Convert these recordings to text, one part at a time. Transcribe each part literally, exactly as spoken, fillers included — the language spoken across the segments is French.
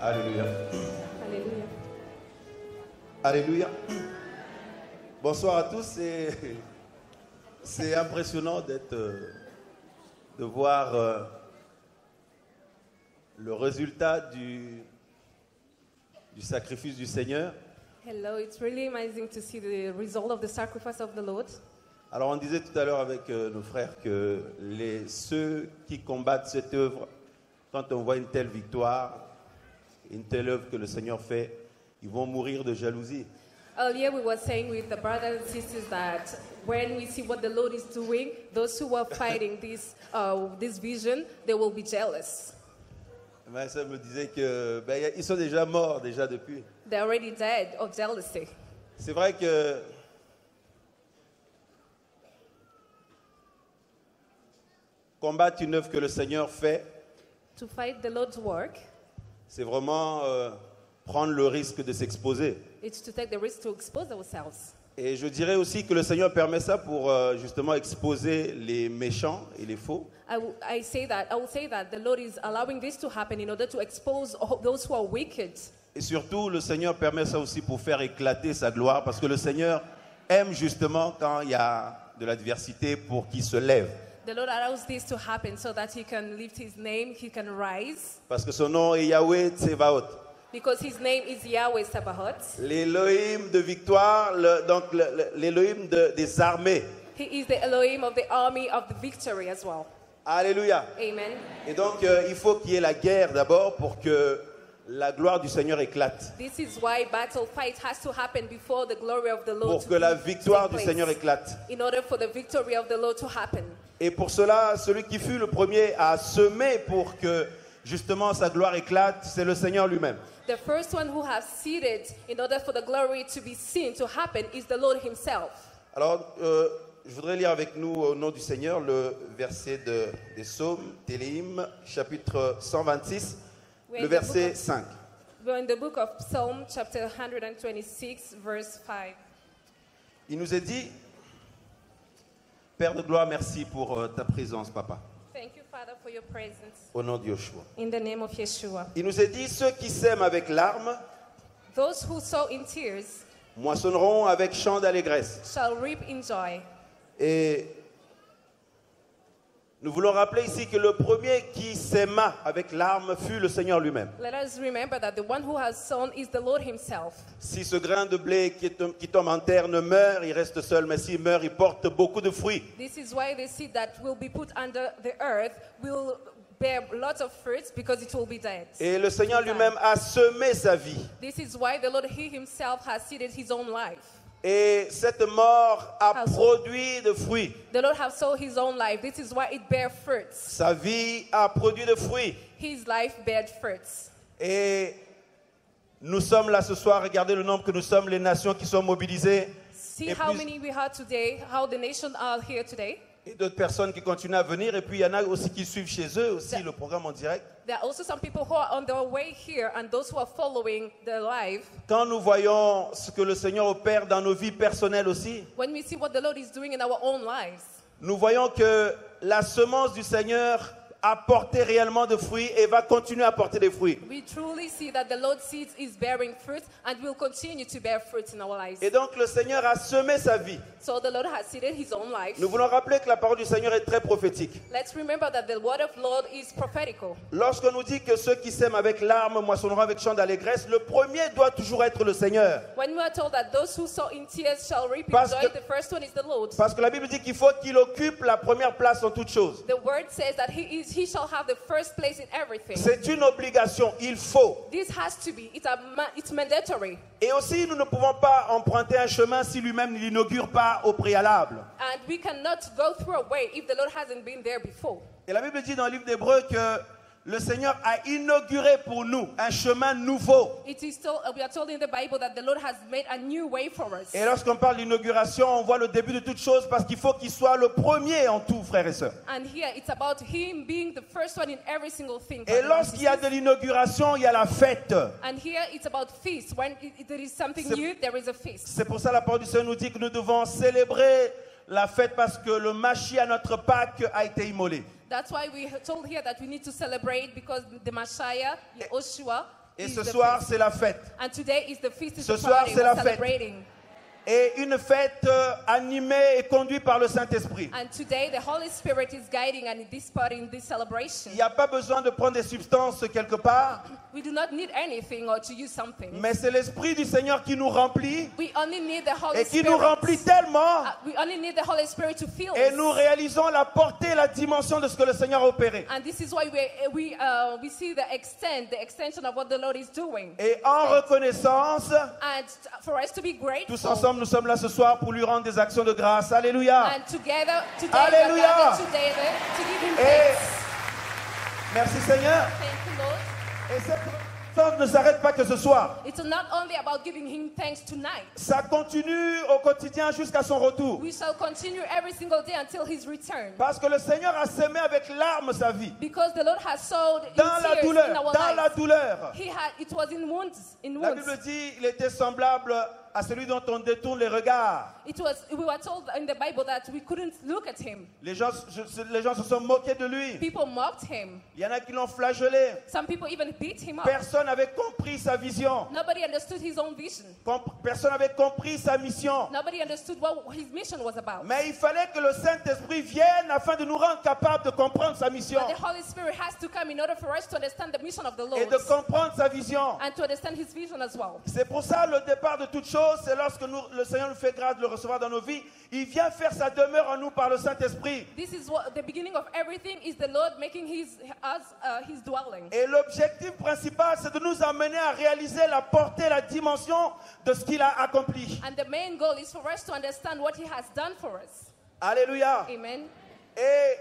Alléluia. Alléluia. Alléluia. Bonsoir à tous. C'est impressionnant d'être, de voir euh, le résultat du, du sacrifice du Seigneur. Hello, it's really amazing to see the result of the sacrifice of the Lord. Alors on disait tout à l'heure avec euh, nos frères que les, ceux qui combattent cette œuvre, quand on voit une telle victoire, une telle œuvre que le Seigneur fait, ils vont mourir de jalousie. Earlier we were saying with the brothers and sisters that when we see what the Lord is doing, those who are fighting this uh, this vision, they will be jealous. Ma sœur me disait que ben, ils sont déjà morts déjà depuis. They're already dead of jealousy. C'est vrai que combattre une œuvre que le Seigneur fait. To fight the Lord's work. C'est vraiment euh, prendre le risque de s'exposer. Et je dirais aussi que le Seigneur permet ça pour euh, justement exposer les méchants et les faux. Et surtout, le Seigneur permet ça aussi pour faire éclater sa gloire, parce que le Seigneur aime justement quand il y a de l'adversité pour qu'il se lève. The Lord allows this to happen so that he can lift his name, he can rise. Parce que son nom est Yahweh Tsevaot. Because his name is Yahweh Sabaoth. L'Elohim de victoire, le, donc l'Elohim de, des armées. He is the Elohim of the army of the victory as well. Alléluia. Amen. Et donc euh, il faut qu'il y ait la guerre d'abord pour que la gloire du Seigneur éclate. This is why battle fight has to happen before the glory of the Lord. Pour que la victoire du Seigneur éclate. In order for the victory of the Lord to happen. Et pour cela, celui qui fut le premier à semer pour que justement sa gloire éclate, c'est le Seigneur lui-même. The first one who has seeded in order for the glory to be seen to happen is the Lord himself. Alors, euh, je voudrais lire avec nous au nom du Seigneur le verset de, des Psaumes, Téhilim, chapitre cent vingt-six, le verset cinq. We're in the book of Psalm, chapter one twenty-six, verse five. Il nous est dit: Père de gloire, merci pour euh, ta présence, Papa. Thank you, Father, for your presence. Au nom de Yeshua. In the name of Yeshua. Il nous est dit: ceux qui sèment avec larmes, those who sow in tears, moissonneront avec chants d'allégresse. Shall reap in joy. Et nous voulons rappeler ici que le premier qui sèma avec larmes fut le Seigneur lui-même. Let us remember that the one who has sown is the Lord himself. Si ce grain de blé qui, est, qui tombe en terre ne meurt, il reste seul, mais s'il meurt, il porte beaucoup de fruits. This is why the seed that will be put under the earth will bear lots of fruits because it will be dead. Et le Seigneur lui-même a semé sa vie. This is why the Lord he himself has seeded his own life. Et cette mort a produit de fruits. The Lord has sown his own life. This is why it bears fruits. Sa vie a produit de fruits. His life bears fruits. Et nous sommes là ce soir. Regardez le nombre que nous sommes, les nations qui sont mobilisées. See how many we have today. How the nations are here today. Et d'autres personnes qui continuent à venir. Et puis il y en a aussi qui suivent chez eux aussi le programme en direct. There are also some people who are on their way here and those who are following the live. Quand nous voyons ce que le Seigneur opère dans nos vies personnelles aussi, when we see what the Lord is doing in our own lives, nous voyons que la semence du Seigneur a porté réellement de fruits et va continuer à porter des fruits. We truly see that the Lord's seed is bearing fruit and will continue to bear fruit in our lives. Et donc le Seigneur a semé sa vie. So the Lord has seeded his own life. Nous voulons rappeler que la parole du Seigneur est très prophétique. Let's remember that the word of Lord is prophetical. Lorsqu'on nous dit que ceux qui sèment avec larmes moissonneront avec chants d'allégresse, le premier doit toujours être le Seigneur. When we are told that those who sow in tears shall reap in joy, the first one is the Lord. Parce que la Bible dit qu'il faut qu'il occupe la première place en toutes choses. The word says that he is He shall have the first place in everything. C'est une obligation, il faut. This has to be. It's, a, it's mandatory. Et aussi, nous ne pouvons pas emprunter un chemin si lui-même ne l'inaugure pas au préalable. And we cannot go through a way if the Lord hasn't been there before. Et la Bible dit dans le livre d'Hébreux que le Seigneur a inauguré pour nous un chemin nouveau. It is told, we are told in the Bible that the Lord has made a new way for us. Et lorsqu'on parle d'inauguration, on voit le début de toute chose parce qu'il faut qu'il soit le premier en tout, frères et sœurs. And here it's about him being the first one in every single thing. Et lorsqu'il y a de l'inauguration, il y a la fête. And here it's about feast. When there is something new, there is a feast. C'est pour ça la parole du Seigneur nous dit que nous devons célébrer la fête parce que le Mashiach, notre Pâques, a été immolé. That's why we told here that we need to celebrate because the Mashiach, Yeshua, Et ce soir, c'est la fête. Ce soir, c'est la fête. Et une fête animée et conduite par le Saint-Esprit. Il n'y a pas besoin de prendre des substances quelque part. We do not need anything or to use something. Mais c'est l'Esprit du Seigneur qui nous remplit we only need the Holy et qui Spirit. Nous remplit tellement uh, we only need the Holy Spirit to fill et us. Nous réalisons la portée, la dimension de ce que le Seigneur a opéré. Et en reconnaissance, and for us to be grateful, tous ensemble nous sommes là ce soir pour lui rendre des actions de grâce. Alléluia. And together, today, Alléluia. Together, together, to give him praise. Merci Seigneur. Thank you, Lord. Et cette fête ne s'arrête pas que ce soir. It's not only about giving him thanks tonight. Ça continue au quotidien jusqu'à son retour. We shall continue every single day until his return. Parce que le Seigneur a semé avec larmes sa vie. Because the Lord has sowed in tears in our lives. Dans la douleur. He had, it was in wounds, in wounds. La Bible dit, il était semblable à celui dont on détourne les regards. It was, we were told in the Bible that we couldn't look at him. Les gens, les gens se sont moqués de lui. People mocked him. Il y en a qui l'ont flagellé. Some people even beat him up. Personne n'avait compris sa vision. Nobody understood his own vision. Personne n'avait compris sa mission. Nobody understood what his mission was about. Mais il fallait que le Saint-Esprit vienne afin de nous rendre capables de comprendre sa mission. But the Holy Spirit has to come in order for us to understand the mission of the Lord. Et de comprendre sa vision. And to understand his vision as well. C'est pour ça le départ de toute chose. C'est lorsque nous, le Seigneur nous fait grâce de le recevoir dans nos vies, il vient faire sa demeure en nous par le Saint-Esprit. This is what the beginning of everything is the Lord making his us uh, his dwelling. Et l'objectif principal, c'est de nous amener à réaliser la portée, la dimension de ce qu'il a accompli. And the main goal is for us to understand what he has done for us. Alléluia. Amen. Et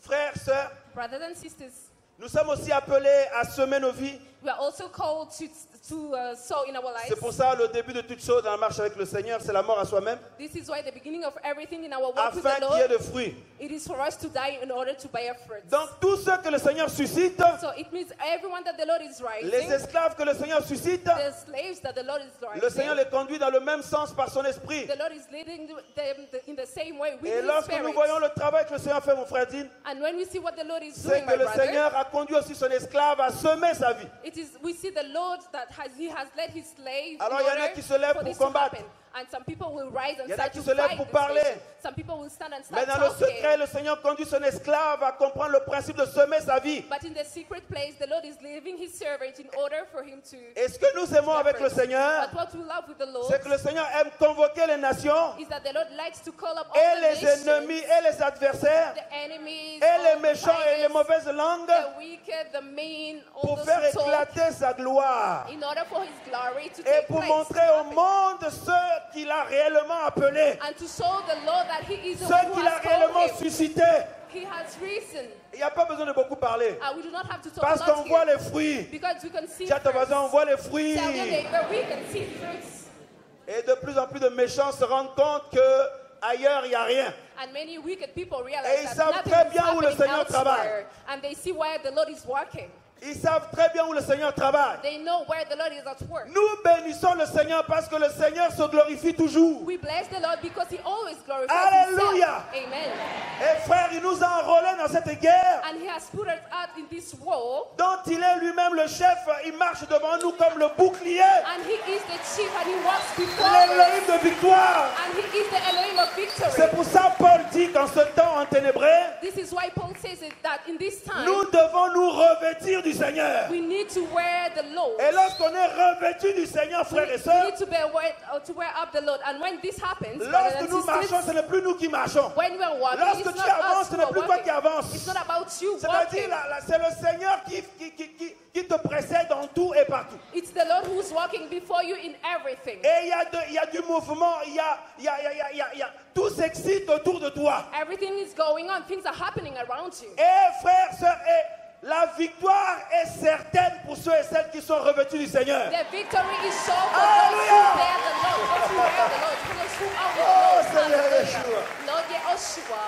frères, sœurs, brothers and sisters, nous sommes aussi appelés à semer nos vies. We are also called to, to uh, sow in our lives. C'est pour ça le début de toute chose dans la marche avec le Seigneur, c'est la mort à soi-même. This is why the beginning of everything in our walk with the Lord. Afin qu'il y ait de fruits. It is for us to die in order to bear fruits. Donc tous ceux que le Seigneur suscite. So it means everyone that the Lord is raising. Les esclaves que le Seigneur suscite. The slaves that the Lord is raising. Le Seigneur les conduit dans le même sens par son esprit. The Lord is leading them in the same way with His Spirit. Et lorsque nous voyons le travail que le Seigneur fait, mon frère Dean, and when we see what the Lord is doing, c'est que le Seigneur a conduit aussi son esclave à semer sa vie. It is, we see the Lord that has, he has led his slaves. Alors, il y en a qui se lèvent pour combattre. And some people will rise and start to fight. Some people will stand and start talking. Mais dans le secret, le Seigneur conduit son esclave à comprendre le principe de semer sa vie. But in the secret place, the Lord is leading his servant in order for him to. Et ce que nous aimons avec le Seigneur, c'est que le Seigneur aime convoquer les nations, is that the Lord likes to call up all et the les nations, ennemis et les adversaires, the enemies, et les méchants et les mauvaises langues, the wicked, the mean, all pour faire éclater sa gloire, in order for his glory to et pour place, montrer au monde ce qu'il a réellement appelé, ceux qu'il a réellement suscité. He has risen. Il n'y a pas besoin de beaucoup parler. Uh, we do not have to talk parce qu'on voit les fruits. Tiens ton voisin, on voit les fruits. Et de plus en plus de méchants se rendent compte qu'ailleurs il n'y a rien. And many wicked people realize et ils savent très bien où le Seigneur travaille. And they see where the Lord is working. Ils savent très bien où le Seigneur travaille. They know where the Lord is at work. Nous bénissons le Seigneur parce que le Seigneur se glorifie toujours. We bless the Lord because he always glorifies Alléluia. Himself. Amen. Et frère, il nous a enrôlés dans cette guerre. And he has put us out in this war. Dont il est lui-même le chef, il marche devant nous comme le bouclier. And he is the chief and he walks before us. L'Elohim de victoire. And he is the Elohim of victory. C'est pour ça Paul dit qu'en ce temps enténébré, this is why Paul says it, that in this time, nous devons nous revêtir du Seigneur. We need to wear the Lord. Et lorsqu'on est revêtu du Seigneur, frères et sœurs, lorsque nous marchons, ce n'est plus nous qui marchons. Lorsque tu avances, ce n'est plus toi qui avances. C'est-à-dire, c'est le Seigneur qui, qui, qui, qui, qui te précède en tout et partout. It's the Lord who's walking before you in everything. Et il y a de, il y a du mouvement, il y a, il y a, il y a, il y a, il y a tout s'excite autour de toi. Everything is going on. Things are happening around you. Et frères, sœurs, et la victoire est certaine pour ceux et celles qui sont revêtus du Seigneur. The victory is sure for Alléluia. Those who bear the Lord, those who bear the Lord, those who are the Lord. Oh, Seigneur Yeshua. Lord Yeshua.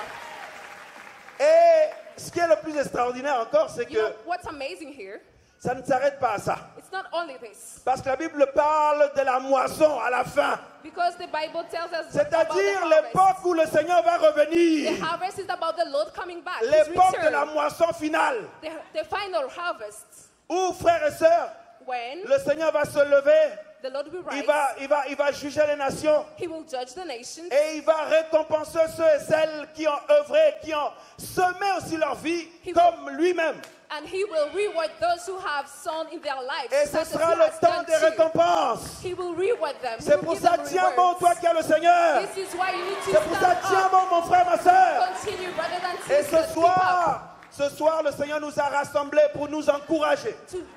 Et ce qui est le plus extraordinaire encore, c'est que you know, what's amazing here, ça ne s'arrête pas à ça. It's not only this. Parce que la Bible parle de la moisson à la fin. Because the Bible tells us. C'est-à-dire l'époque où le Seigneur va revenir. The harvest is about the Lord coming back. L'époque de la moisson finale. The, the final harvest. Où frères et sœurs, when le Seigneur va se lever. The Lord will rise. Il va, il va, il va juger les nations. He will judge the nations. Et il va récompenser ceux et celles qui ont œuvré, qui ont semé aussi leur vie he comme lui-même. And he will reward those who have sown in their lives. Et ce sera le temps des récompenses. He will reward them. C'est pour ça, tiens bon toi qui as le Seigneur. This is why you need to stand up. C'est pour ça, tiens bon mon frère, ma sœur. Continue rather than cease. Et ce soir, ce soir, le Seigneur nous a rassemblés pour nous encourager.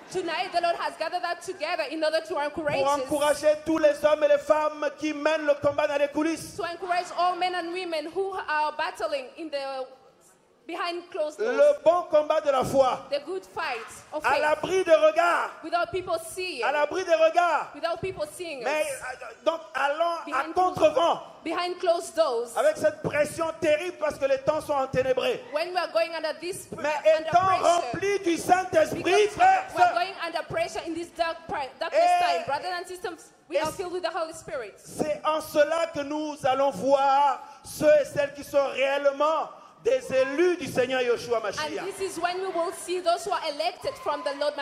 Tonight, the Lord has gathered us together in order to encourage. Pour encourager tous les hommes et les femmes qui mènent le combat dans les coulisses. To encourage all men and women who are battling in the behind closed doors. Le bon combat de la foi. The good fight of faith. À l'abri des regards. Without people seeing. À l'abri des regards. Without people seeing. Mais donc allons à contre-vent. Behind closed doors. Avec cette pression terrible parce que les temps sont enténébrés. When we are going under this pressure. Mais étant remplis du Saint-Esprit, frère. We are going under pressure in this dark, dark time, rather than systems. We are filled with the Holy Spirit. C'est en cela que nous allons voir ceux et celles qui sont réellement des élus du Seigneur Yeshua Mashiach.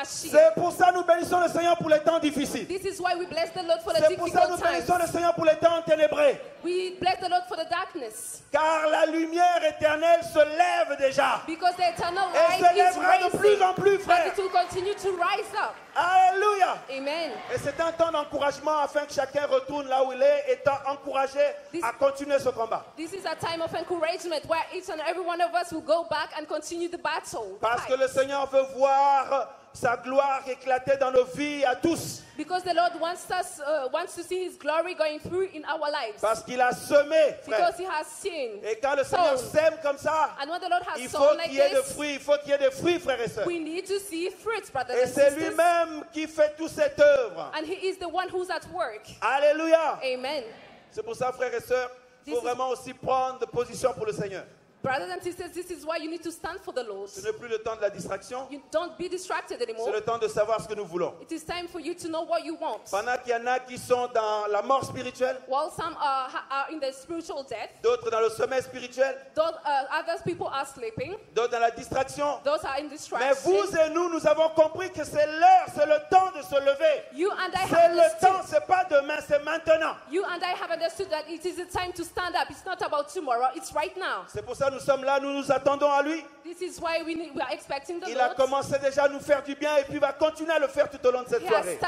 C'est pour ça que nous bénissons le Seigneur pour les temps difficiles. C'est pour ça que nous bénissons le Seigneur pour les temps ténébrés. We bless the Lord for the darkness. Car la lumière éternelle se lève déjà. Because the eternal light is rising. Et se lèvera de plus en plus, frère. And it will continue to rise up. Alléluia. Amen. Et c'est un temps d'encouragement afin que chacun retourne là où il est, étant encouragé this, à continuer ce combat. This is a time of encouragement where each and every one of us will go back and continue the battle. Parce que le Seigneur veut voir sa gloire éclater dans nos vies à tous. Because the Lord wants us uh, wants to see His glory going through in our lives. Parce qu'il a semé, frère. Because He has seen. Et quand le Seigneur sème comme ça, and when the Lord has il faut qu'il y ait des fruits, il faut qu'il y ait des fruits, frères et sœurs. We need to see fruits, brothers and sisters. Et c'est lui-même qui fait toute cette œuvre. And He is the one who's at work. Alléluia. Amen. C'est pour ça, frères et sœurs, il faut vraiment aussi prendre position pour le Seigneur. Brothers and sisters, this is why you need to stand for the Lord. Ce n'est plus le temps de la distraction. You don't be distracted anymore. C'est le temps de savoir ce que nous voulons. It is time for you to know what you want. Pendant qu'il y en a qui sont dans la mort spirituelle. While some are, are in the spiritual death. D'autres dans le sommeil spirituel. Those, uh, others people are sleeping. D'autres dans la distraction. Those are in distraction. Mais vous et nous, nous avons compris que c'est l'heure, c'est le temps de se lever. You and I have understood. C'est le temps, c'est pas demain, c'est maintenant. You and I have understood that it is the time to stand up. It's not about tomorrow, it's right now. C'est pour ça nous sommes là, nous nous attendons à lui. This is why we need, we are expecting the Lord. Il a commencé déjà à nous faire du bien et puis va continuer à le faire tout au long de cette soirée.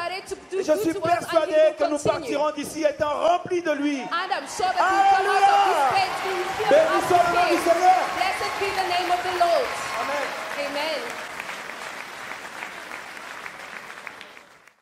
Et je suis persuadé que nous partirons d'ici étant remplis de lui. Sure. Alléluia. Bénissons le nom du Seigneur. Blessed be the name of the Lord. Amen. Amen.